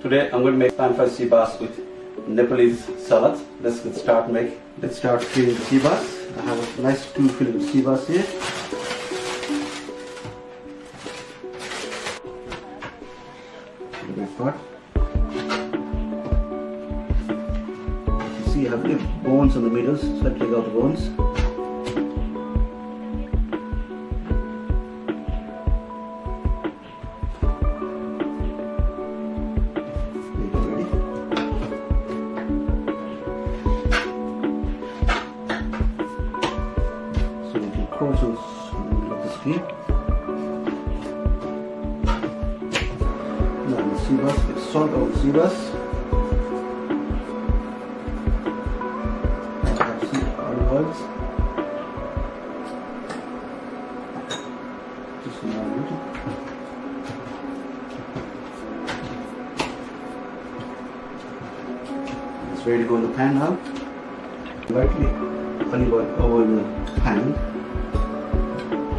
Today I'm going to make pan fried sea bass with Nepalese salad. Let's get started. Let's start cleaning the sea bass. I have a nice 2 fillet sea bass here. You see, I have little bones on the middle, so I take out the bones. Crosses in the middle of the skin. Now the sea bass, the salt of the sea bass. I have some olive oils. Just now a little. It's ready to go in the pan now. Lightly olive oil over the pan.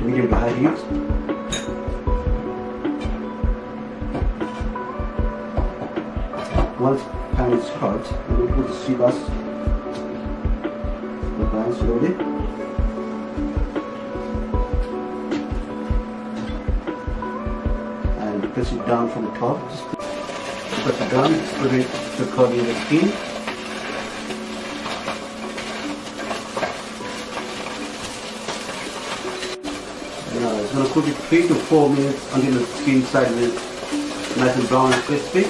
Medium to high heat. Once pan is hot, we will put the sea bass in the pan slowly. And press it down from the top. Just press it down, put it to cover the skin. I'm going to cook it 3 to 4 minutes until the skin side is nice and brown and crispy.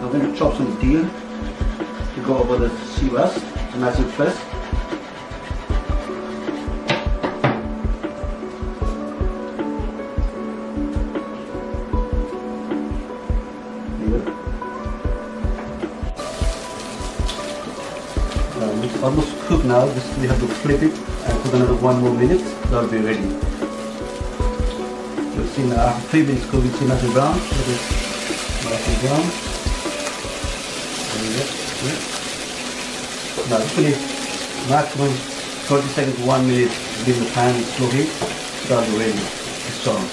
I'm going to chop some dill to go over the sea bass, nice and fresh. It's almost cooked now, just we have to flip it and cook another 1 more minute, that'll be ready. You've seen after 3 minutes cooked, it's nice and brown. It is nice and brown. Now it's finished. Maximum 30 seconds to 1 minute in the pan and slow heat, that'll be ready. It's strong.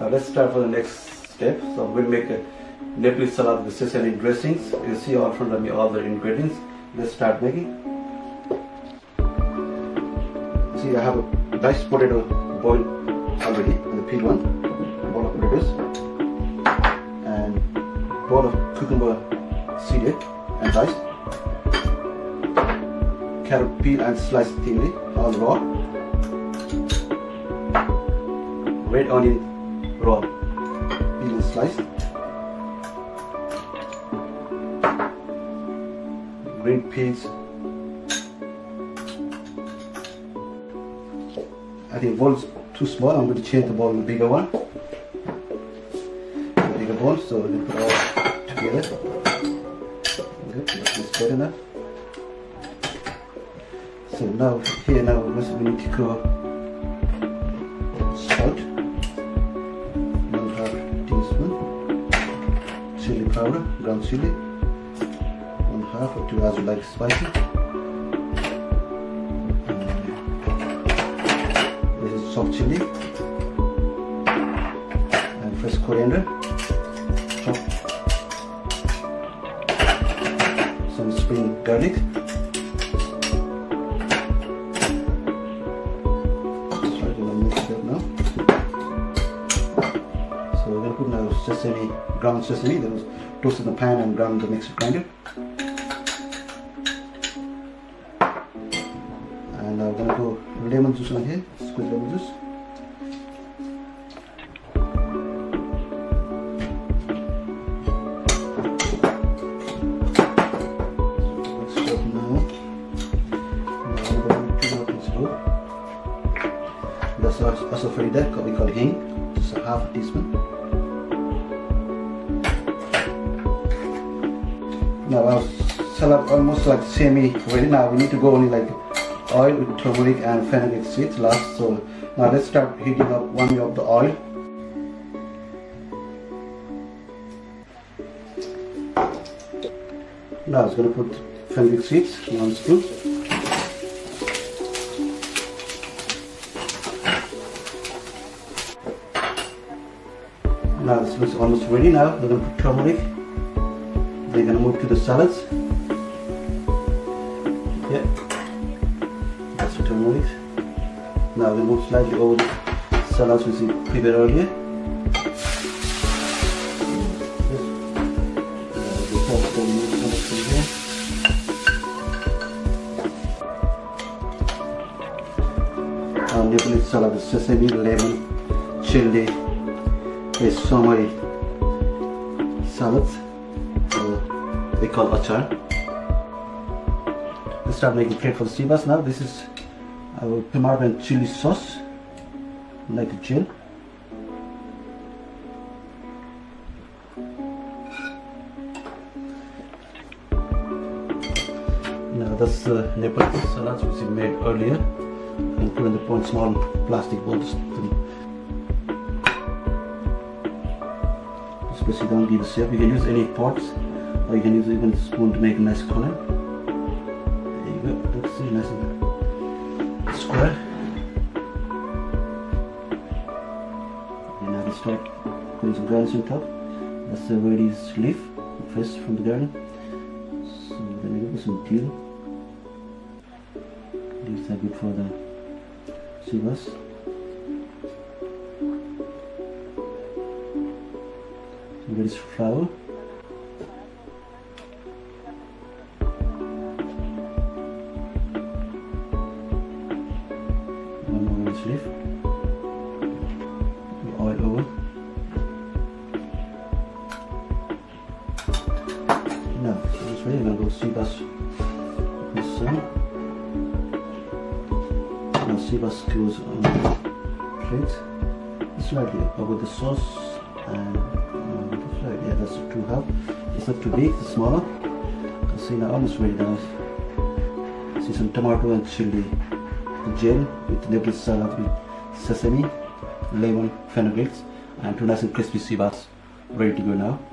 Now let's start for the next step. So we'll make a Nepalese salad with sesame dressings. You see all in front of me, all the ingredients. Let's start making. See, I have a nice potato boiled already, the peeled one, a bowl of potatoes, and a bowl of cucumber seeded and diced, carrot peel and sliced thinly, all raw, red onion raw, peel and sliced, green peas. I think the bowl is too small. I'm going to change the bowl to a bigger one. A bigger bowl, so we'll put it all together. Good, that's good enough. So now, here now, we need to go salt, 1/2 teaspoon, chili powder, ground chili. 2 hours you like spicy. This is soft chili and fresh coriander. Some spring garlic. Let's try to mix that now. So we're going to put now sesame, ground sesame that was toasted in the pan and ground in the mixer grinder. And I'm going to put lemon juice on here, squeeze lemon juice. Let's stop now. Now we're going to put this roll. That's also for that, we call hing, just a 1/2 teaspoon. Now our salad almost like semi ready. Now we need to go only like oil with turmeric and fenugreek seeds last. So now let's start heating up 1 cup of the oil. Now I was going to put fenugreek seeds, 1 scoop. Now this looks almost ready. Now we're going to put turmeric. We're going to move to the salads. Yeah, that's the turmeric. Now we'll move slightly over the salads we prepared earlier. Our Nepalese salad is sesame, lemon, chili, a summery salad, they call achar. Let's start making plate for the Sivas now. This is our tamarind chili sauce, like a gel. Now that's the Nepalese salad which we made earlier. And put in the one small plastic bowl. Especially don't give a shape. You can use any pots, or you can use even a spoon to make a nice column. There you go. That's nice and square. And now we start putting some garnish on top. That's the radish leaf, fresh from the garden. So then we put some dill. These are good for the Sivas. So there is flour. One more orange leaf. Oil over. Now, it's ready. I'm going to go Sivas with some. Sivas goes on the plate slightly over the sauce and yeah, that's too half. It's not too big, it's smaller. See now almost ready now. See some tomato and chili gel with Nepalese salad with sesame, lemon, fenugreek, and two nice and crispy Sivas ready to go now.